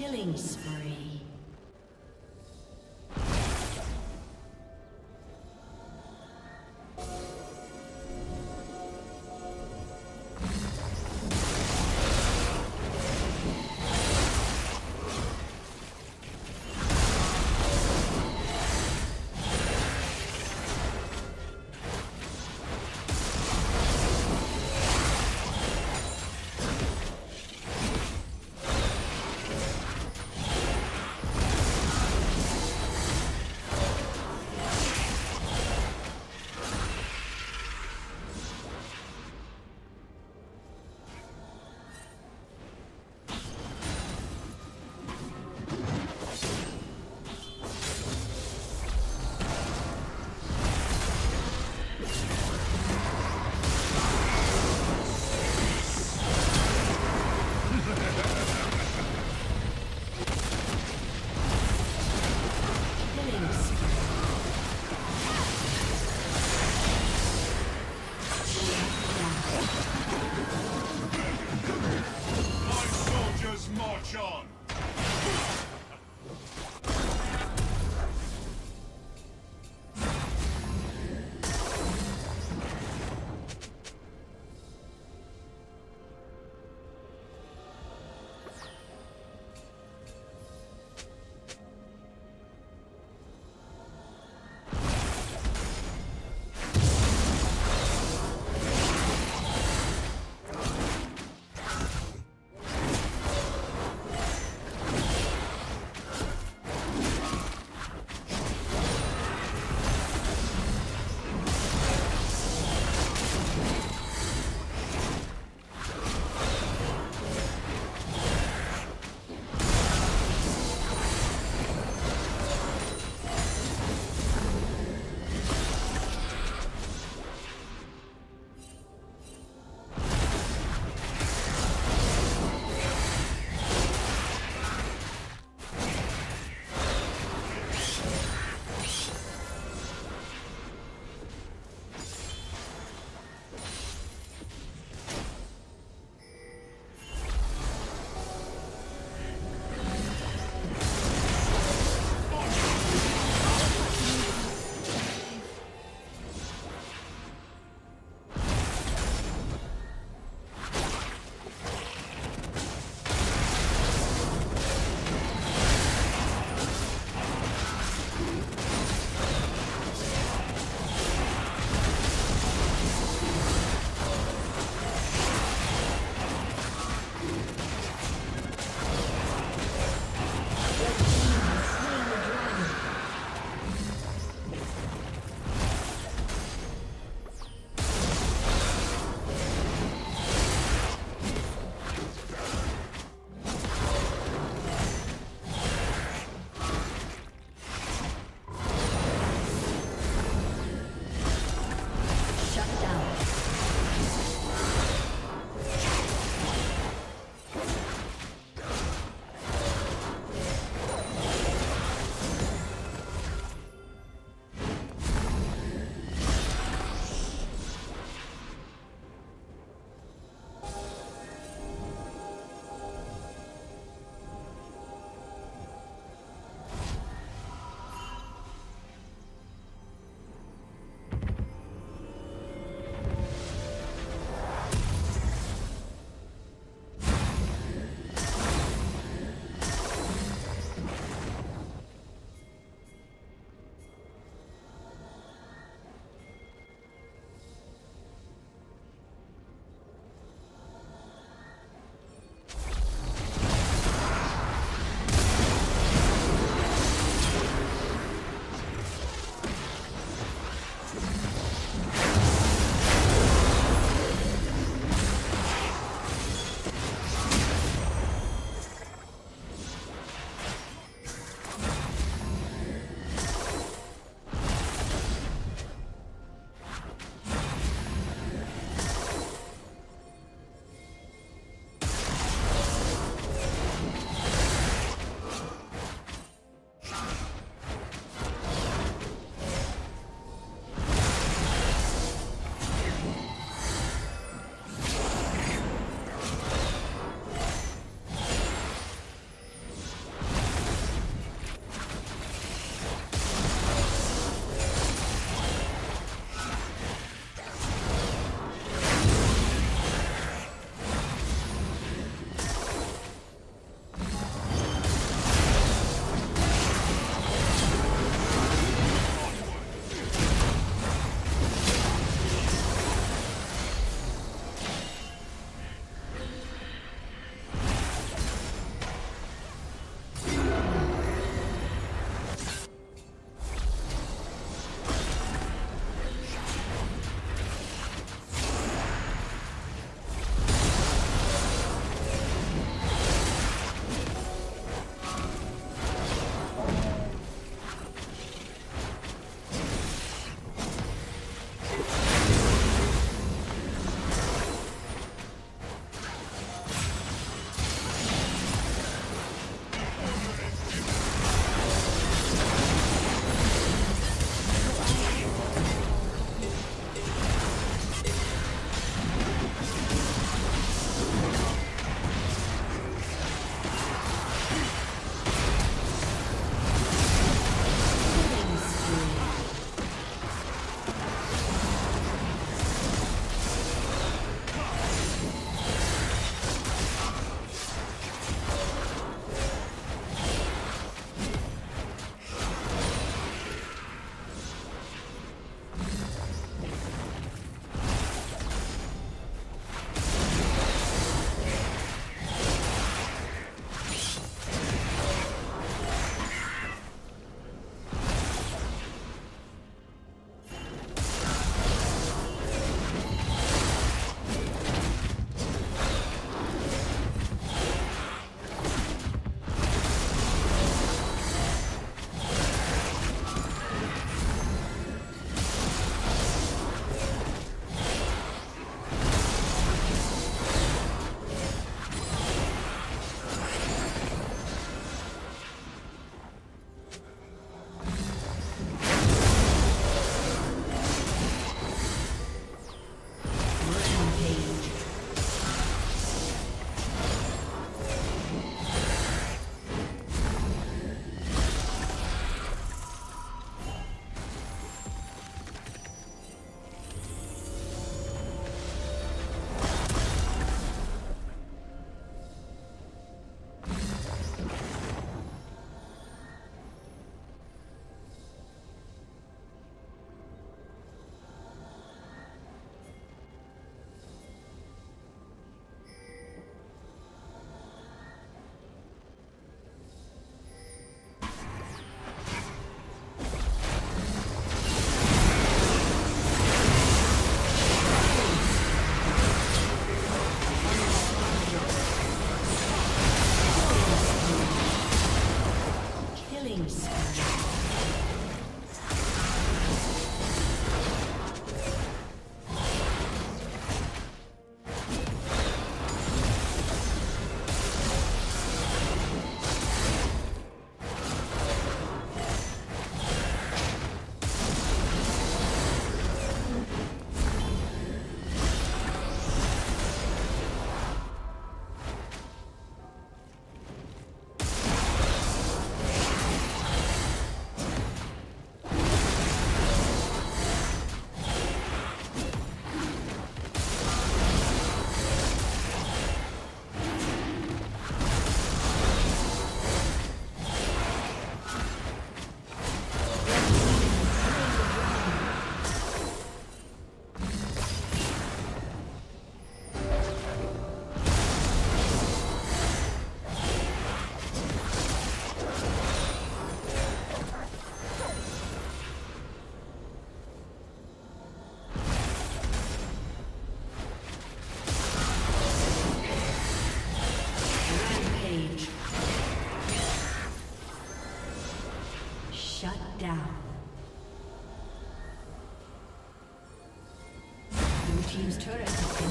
Killing spree.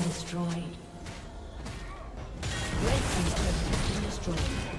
been destroyed. Red team's turret has been destroyed.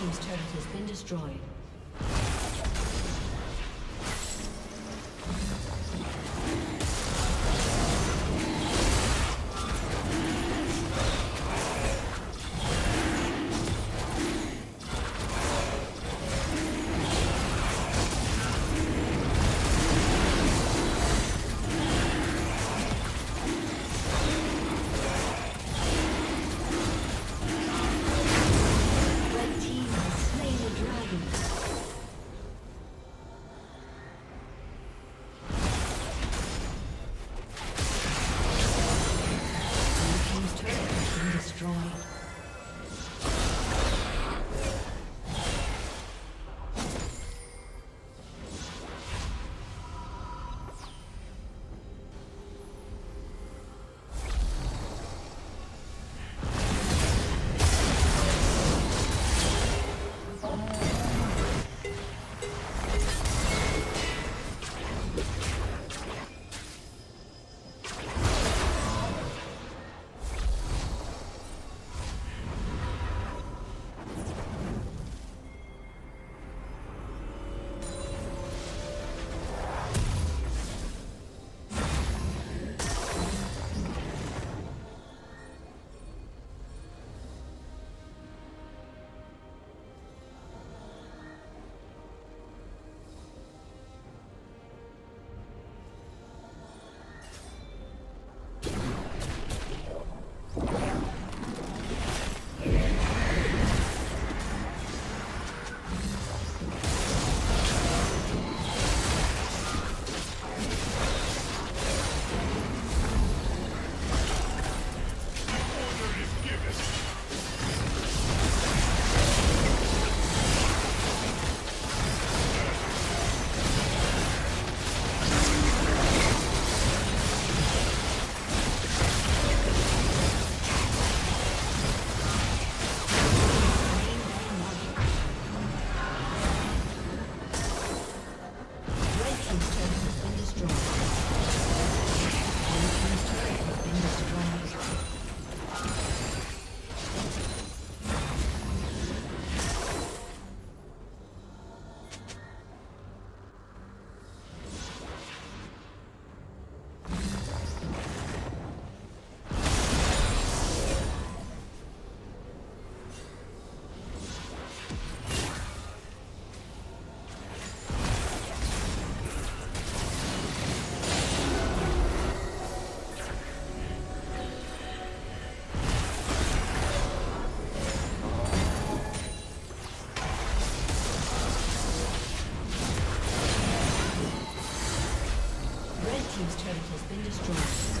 His turret has been destroyed. Thank you. team's turret has been destroyed.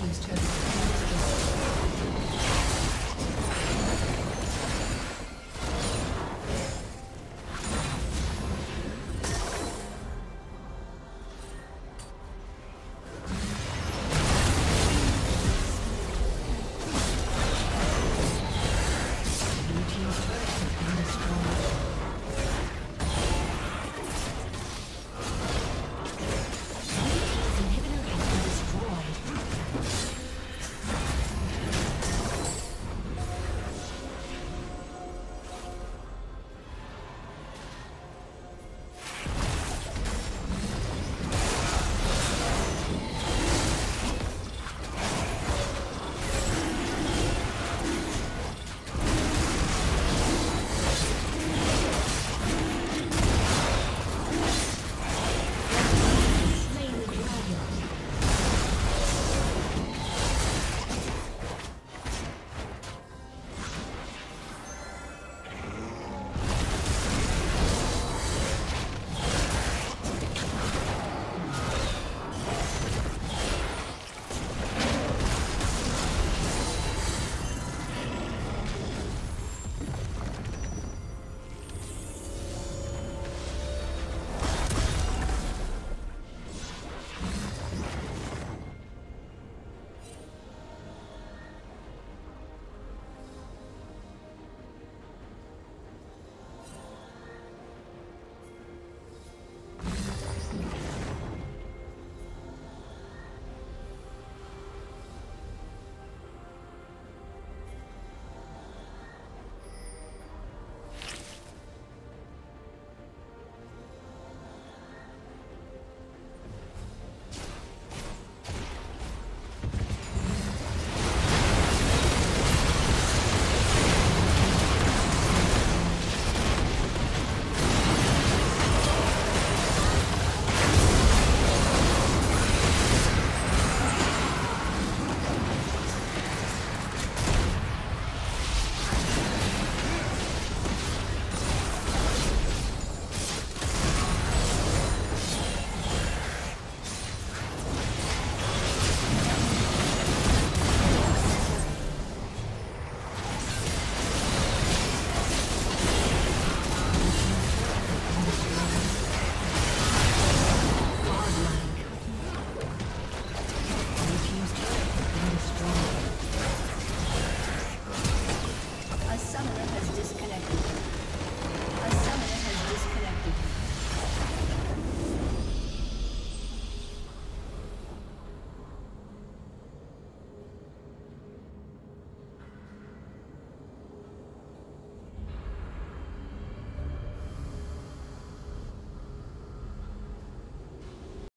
He's turned.